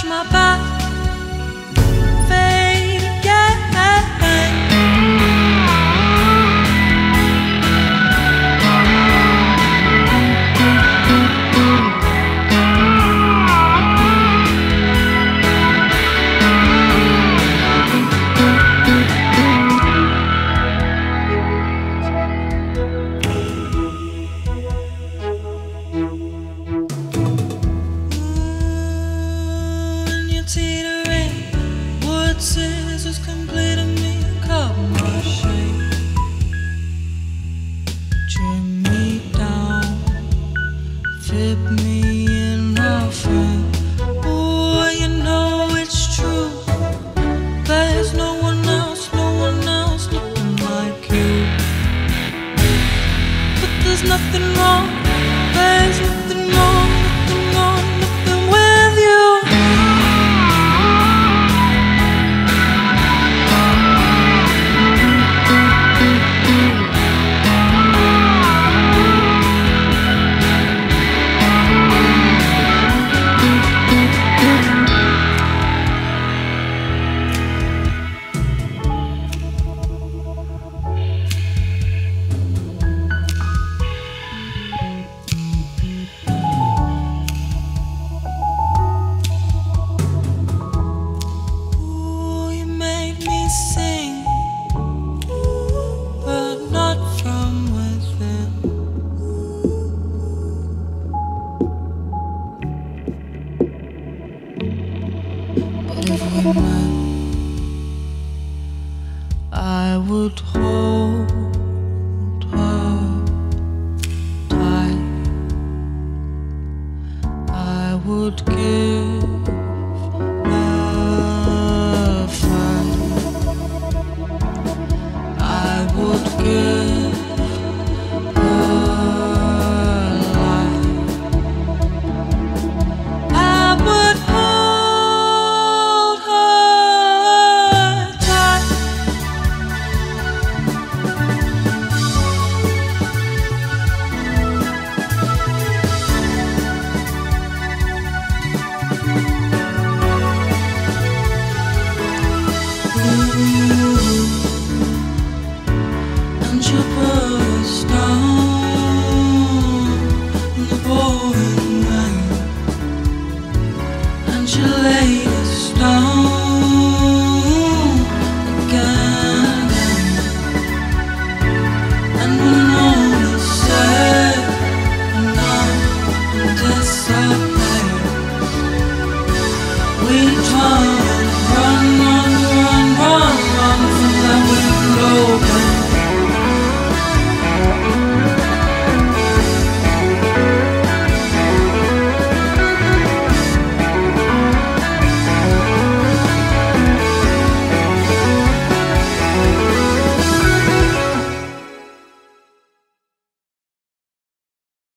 touch my back. Scissors completed me, cut my shape, trim me down, flip me in a frame. Oh, you know it's true. There's no one else, no one else looking like you. But there's nothing wrong, there's nothing wrong, nothing wrong, nothing with you. I would hold